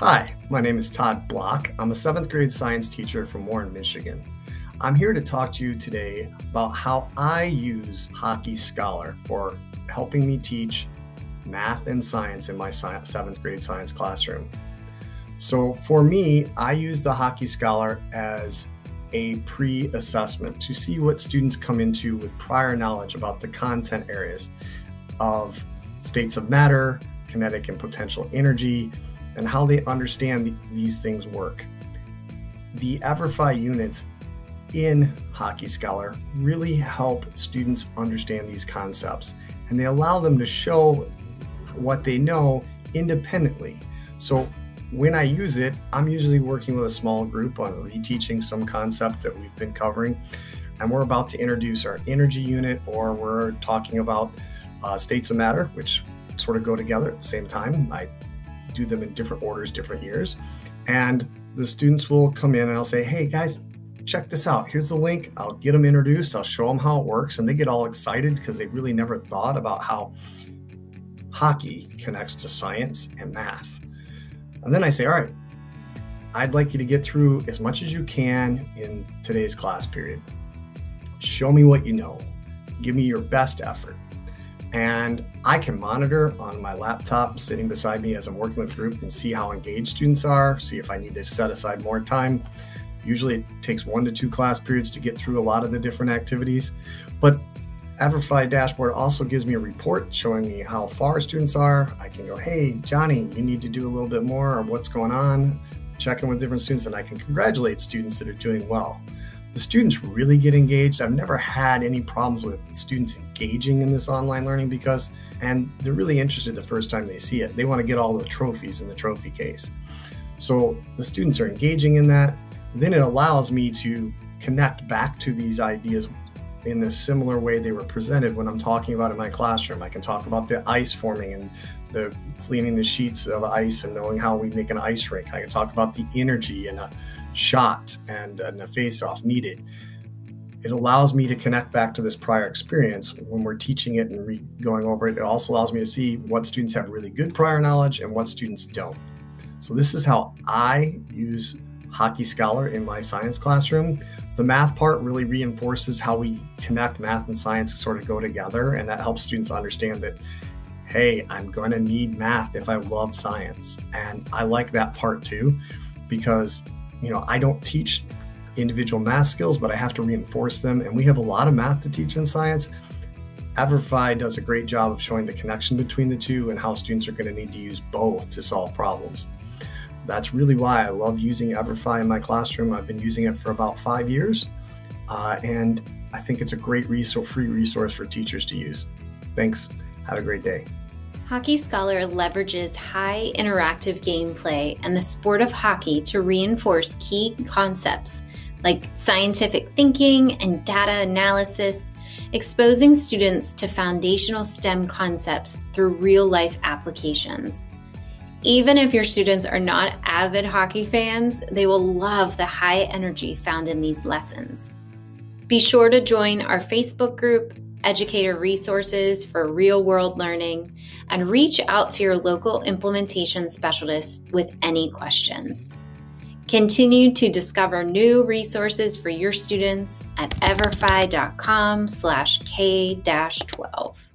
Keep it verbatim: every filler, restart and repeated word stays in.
Hi, my name is Todd Bloch. I'm a seventh grade science teacher from Warren, Michigan. I'm here to talk to you today about how I use Hockey Scholar for helping me teach math and science in my science, seventh grade science classroom. So for me, I use the Hockey Scholar as a pre-assessment to see what students come into with prior knowledge about the content areas of states of matter, kinetic and potential energy, and how they understand the, these things work. The EverFi units in Hockey Scholar really help students understand these concepts, and they allow them to show what they know independently. So when I use it, I'm usually working with a small group on reteaching some concept that we've been covering, and we're about to introduce our energy unit, or we're talking about uh, states of matter, which sort of go together at the same time. I do them in different orders, different years. And the students will come in and I'll say, hey guys, check this out. Here's the link. I'll get them introduced. I'll show them how it works. And they get all excited because they really never thought about how hockey connects to science and math. And then I say, all right, I'd like you to get through as much as you can in today's class period. Show me what you know. Give me your best effort. And I can monitor on my laptop sitting beside me as I'm working with group and see how engaged students are, see if I need to set aside more time. Usually it takes one to two class periods to get through a lot of the different activities. But EverFi dashboard also gives me a report showing me how far students are. I can go, hey, Johnny, you need to do a little bit more, or what's going on, check in with different students, and I can congratulate students that are doing well. The students really get engaged. I've never had any problems with students engaging in this online learning because, and they're really interested the first time they see it. They want to get all the trophies in the trophy case. So the students are engaging in that. Then it allows me to connect back to these ideas in the similar way they were presented when I'm talking about in my classroom. I can talk about the ice forming and the cleaning the sheets of ice and knowing how we make an ice rink. I can talk about the energy in a shot and, and a face-off needed. It allows me to connect back to this prior experience when we're teaching it and re going over it. It also allows me to see what students have really good prior knowledge and what students don't. So this is how I use Hockey Scholar in my science classroom. The math part really reinforces how we connect math and science sort of go together, and that helps students understand that, hey, I'm going to need math if I love science. And I like that part too, because, you know, I don't teach individual math skills, but I have to reinforce them. And we have a lot of math to teach in science. EverFi does a great job of showing the connection between the two and how students are going to need to use both to solve problems. That's really why I love using EverFi in my classroom. I've been using it for about five years, uh, and I think it's a great resource, free resource for teachers to use. Thanks. Have a great day. Hockey Scholar leverages high interactive gameplay and the sport of hockey to reinforce key concepts like scientific thinking and data analysis, exposing students to foundational STEM concepts through real-life applications. Even if your students are not avid hockey fans, they will love the high energy found in these lessons. Be sure to join our Facebook group, Educator Resources for Real-World Learning, and reach out to your local implementation specialist with any questions. Continue to discover new resources for your students at everfi dot com slash K twelve.